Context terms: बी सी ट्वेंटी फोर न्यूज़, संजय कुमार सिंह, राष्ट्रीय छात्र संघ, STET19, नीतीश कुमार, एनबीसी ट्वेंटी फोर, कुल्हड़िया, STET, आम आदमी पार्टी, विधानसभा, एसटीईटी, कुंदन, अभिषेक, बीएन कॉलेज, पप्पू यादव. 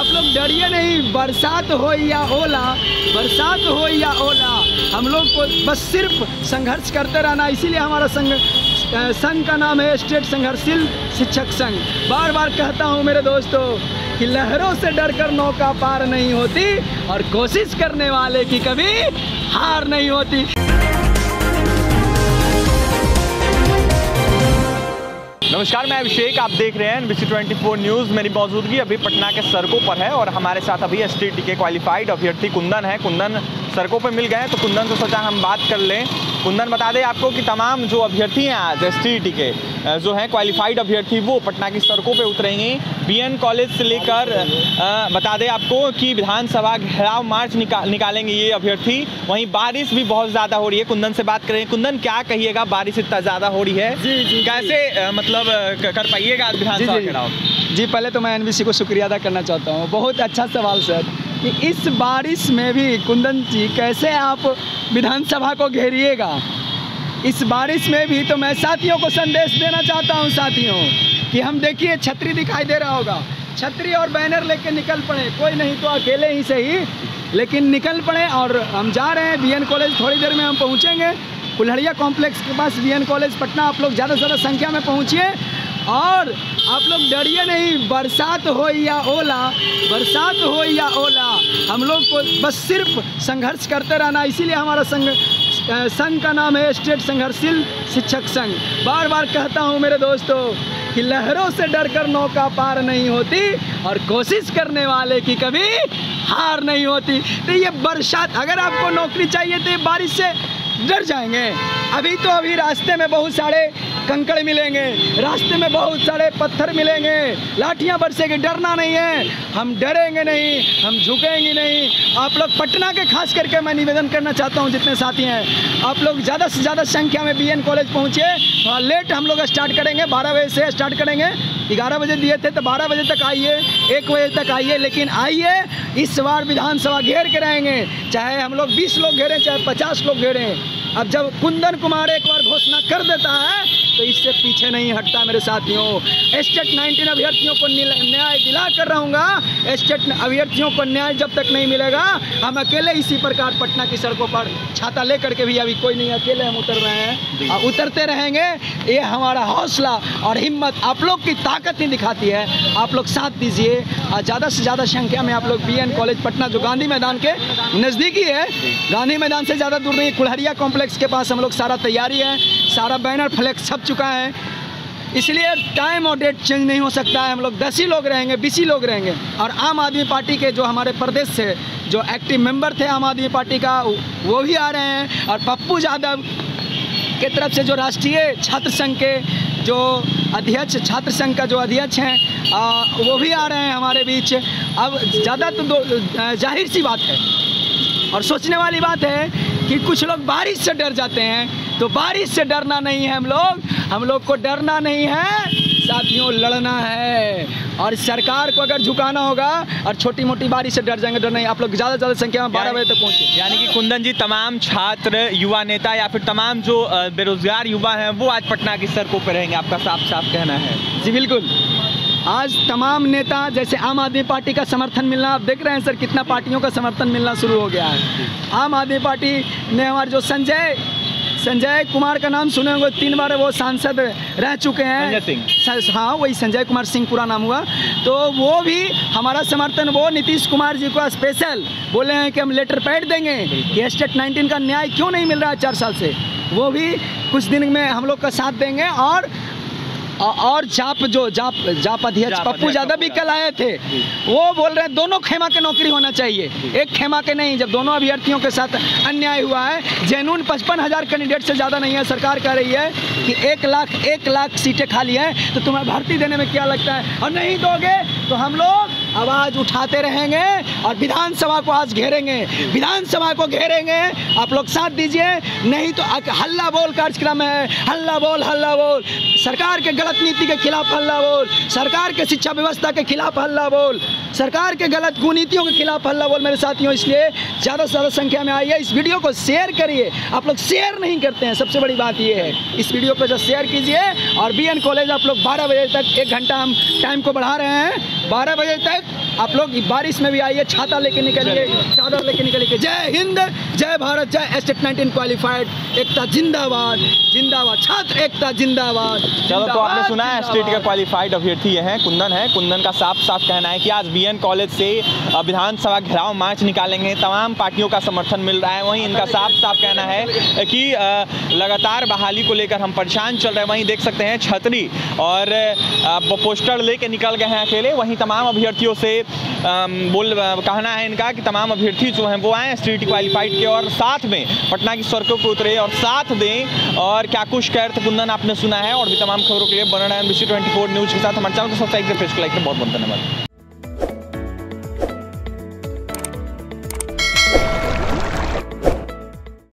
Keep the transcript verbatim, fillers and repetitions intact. आप लोग डरिए नहीं, बरसात हो या ओला, बरसात हो या ओला, हम लोग को बस सिर्फ संघर्ष करते रहना। इसीलिए हमारा संघ संघ का नाम है स्टेट संघर्षशील शिक्षक संघ। बार बार कहता हूँ मेरे दोस्तों कि लहरों से डरकर नौका पार नहीं होती और कोशिश करने वाले की कभी हार नहीं होती। नमस्कार, मैं अभिषेक, आप देख रहे हैं एनबीसी ट्वेंटी फोर न्यूज़। मेरी मौजूदगी अभी पटना के सड़कों पर है और हमारे साथ अभी एसटीईटी के क्वालिफाइड अभ्यर्थी कुंदन है। कुंदन सड़कों पर मिल गए, तो कुंदन से सोचा हम बात कर लें। कुंदन, बता दें आपको कि तमाम जो अभ्यर्थी हैं आज एसटीईटी के जो हैं क्वालिफाइड अभ्यर्थी, वो पटना की सड़कों पे उतरेंगे। बीएन कॉलेज से लेकर बता दें आपको कि विधानसभा घेराव मार्च निका, निकालेंगे ये अभ्यर्थी। वहीं बारिश भी बहुत ज़्यादा हो रही है, कुंदन से बात करेंगे। कुंदन, क्या कहिएगा, बारिश इतना ज़्यादा हो रही है, जी, जी, कैसे जी, मतलब कर पाइएगा आज विधानसभा घेराव? जी, पहले तो मैं एनबीसी को शुक्रिया अदा करना चाहता हूँ। बहुत अच्छा सवाल सर, कि इस बारिश में भी कुंदन जी कैसे आप विधानसभा को घेरिएगा। इस बारिश में भी तो मैं साथियों को संदेश देना चाहता हूं साथियों कि हम, देखिए छतरी दिखाई दे रहा होगा, छतरी और बैनर लेके निकल पड़े, कोई नहीं तो अकेले ही सही, लेकिन निकल पड़े। और हम जा रहे हैं बीएन कॉलेज, थोड़ी देर में हम पहुँचेंगे कुल्हड़िया कॉम्प्लेक्स के पास बीएन कॉलेज पटना। आप लोग ज़्यादा से ज़्यादा संख्या में पहुँचिए और आप लोग डरिए नहीं, बरसात हो या ओला, बरसात हो या ओला, हम लोग को बस सिर्फ संघर्ष करते रहना। इसीलिए हमारा संघ संघ का नाम है स्टेट संघर्षशील शिक्षक संघ। बार बार कहता हूँ मेरे दोस्तों कि लहरों से डरकर नौका पार नहीं होती और कोशिश करने वाले की कभी हार नहीं होती। तो ये बरसात, अगर आपको नौकरी चाहिए तो ये बारिश से डर जाएंगे। अभी तो अभी रास्ते में बहुत सारे कंकड़ मिलेंगे, रास्ते में बहुत सारे पत्थर मिलेंगे, लाठियाँ बरसेंगी। डरना नहीं है, हम डरेंगे नहीं, हम झुकेंगे नहीं। आप लोग पटना के, खास करके मैं निवेदन करना चाहता हूँ जितने साथी हैं, आप लोग ज़्यादा से ज़्यादा संख्या में बीएन कॉलेज पहुँचिए। थोड़ा लेट हम लोग स्टार्ट करेंगे, बारह बजे से स्टार्ट करेंगे, ग्यारह बजे दिए थे तो बारह बजे तक आइए, एक बजे तक आइए, लेकिन आइए। इस बार विधानसभा घेर के रहेंगे, चाहे हम लोग बीस लोग घेरें, चाहे पचास लोग घेरें। अब जब कुंदन कुमार एक बार घोषणा कर देता है तो इससे पीछे नहीं हटता मेरे साथियों। स्टेट नाइनटीन अभ्यर्थियों को न्याय दिला कर रहूँगा। स्टेट अभ्यर्थियों को न्याय जब तक नहीं मिलेगा, हम अकेले इसी प्रकार पटना की सड़कों पर छाता लेकर के भी, अभी कोई नहीं, अकेले हम उतर रहे हैं और उतरते रहेंगे। ये हमारा हौसला और हिम्मत आप लोग की ताकत ही दिखाती है। आप लोग साथ दीजिए और ज़्यादा से ज़्यादा संख्या में आप लोग बीएन कॉलेज पटना, जो गांधी मैदान के नज़दीकी है, गांधी मैदान से ज़्यादा दूर नहीं, कुल्हड़िया कॉम्प्लेक्स के पास हम लोग सारा तैयारी है, सारा बैनर फ्लैक्स छप चुका है। इसलिए टाइम और डेट चेंज नहीं हो सकता है। हम लोग दस ही लोग रहेंगे, बीस ही लोग रहेंगे। और आम आदमी पार्टी के जो हमारे प्रदेश से जो एक्टिव मेंबर थे आम आदमी पार्टी का, वो भी आ रहे हैं। और पप्पू यादव के तरफ से जो राष्ट्रीय छात्र संघ के जो अध्यक्ष, छात्र संघ का जो अध्यक्ष हैं, आ, वो भी आ रहे हैं हमारे बीच। अब ज़्यादा तो जाहिर सी बात है और सोचने वाली बात है कि कुछ लोग बारिश से डर जाते हैं, तो बारिश से डरना नहीं है। हम लोग हम लोग को डरना नहीं है साथियों, लड़ना है। और सरकार को अगर झुकाना होगा, और छोटी मोटी बारिश से डर जाएंगे, डर नहीं। आप लोग ज़्यादा से ज़्यादा संख्या में बारह बजे तक पहुँचे। यानी कि कुंदन जी, तमाम छात्र युवा नेता या फिर तमाम जो बेरोजगार युवा हैं, वो आज पटना की सड़कों पर रहेंगे, आपका साफ साफ कहना है? जी बिल्कुल, आज तमाम नेता, जैसे आम आदमी पार्टी का समर्थन मिलना, आप देख रहे हैं सर कितना पार्टियों का समर्थन मिलना शुरू हो गया है। आम आदमी पार्टी ने हमारे जो संजय संजय कुमार का नाम सुने होंगे, तीन बार वो सांसद रह चुके हैं, संजय सिंह, हाँ वही संजय कुमार सिंह पूरा नाम हुआ, तो वो भी हमारा समर्थन, वो नीतीश कुमार जी को स्पेशल बोले हैं कि हम लेटर पैड देंगे कि स्टेट नाइनटीन का न्याय क्यों नहीं मिल रहा है चार साल से। वो भी कुछ दिन में हम लोग का साथ देंगे। और और जाप जो जाप जाप अध्यक्ष पप्पू यादव भी कल आए थे, वो बोल रहे हैं दोनों खेमा के नौकरी होना चाहिए, एक खेमा के नहीं। जब दोनों अभ्यर्थियों के साथ अन्याय हुआ है, जेनून पचपन हज़ार कैंडिडेट से ज़्यादा नहीं है। सरकार कह रही है कि एक लाख एक लाख सीटें खाली हैं, तो तुम्हें भर्ती देने में क्या लगता है, और नहीं दोगे तो हम लोग आवाज़ उठाते रहेंगे और विधानसभा को आज घेरेंगे, विधानसभा को घेरेंगे। आप लोग साथ दीजिए, नहीं तो हल्ला बोल कार्यक्रम है, हल्ला बोल हल्ला बोल, सरकार के गलत नीति के खिलाफ हल्ला बोल, सरकार के शिक्षा व्यवस्था के खिलाफ हल्ला बोल, सरकार के गलत कुनीतियों के खिलाफ हल्ला बोल मेरे साथियों। इसलिए ज़्यादा से ज़्यादा संख्या में आइए, इस वीडियो को शेयर करिए। आप लोग शेयर नहीं करते हैं, सबसे बड़ी बात ये है। इस वीडियो को शेयर कीजिए और बीएन कॉलेज आप लोग बारह बजे तक, एक घंटा हम टाइम को बढ़ा रहे हैं, बारह बजे तक आप लोग बारिश में भी आइए, छाता लेके निकलिए, चादर लेके निकलिए। जय हिंद, जय भारत, जय एसटेट नाइनटीन क्वालिफाइड। एकता जिंदाबाद, जिंदाबाद, छात्र एकता जिंदाबाद। चलो तो आपने सुना है एसटीईटी का क्वालिफाइड अभ्यर्थी है कुंदन है कुंदन का साफ साफ कहना है कि आज बीएन कॉलेज से विधानसभा घेराव मार्च निकालेंगे, तमाम पार्टियों का समर्थन मिल रहा है। वहीं इनका साफ साफ कहना है कि लगातार बहाली को लेकर हम परेशान चल रहे हैं। वहीं देख सकते हैं छतरी और पोस्टर लेके निकल गए हैं अकेले। वहीं तमाम अभ्यर्थियों से बोल कहना है इनका कि तमाम अभ्यर्थी जो हैं वो आए एसटीईटी क्वालिफाइड के और साथ में पटना की सड़कों पर उतरे और साथ दें। और क्या कुछ कह रहे थे कुंदन आपने सुना है। और भी तमाम खबरों के लिए बने रहें बी सी ट्वेंटी फोर न्यूज़ के साथ। हमारे चैनल को सब्सक्राइब करें, पेज को लाइक करें। बहुत बहुत धन्यवाद।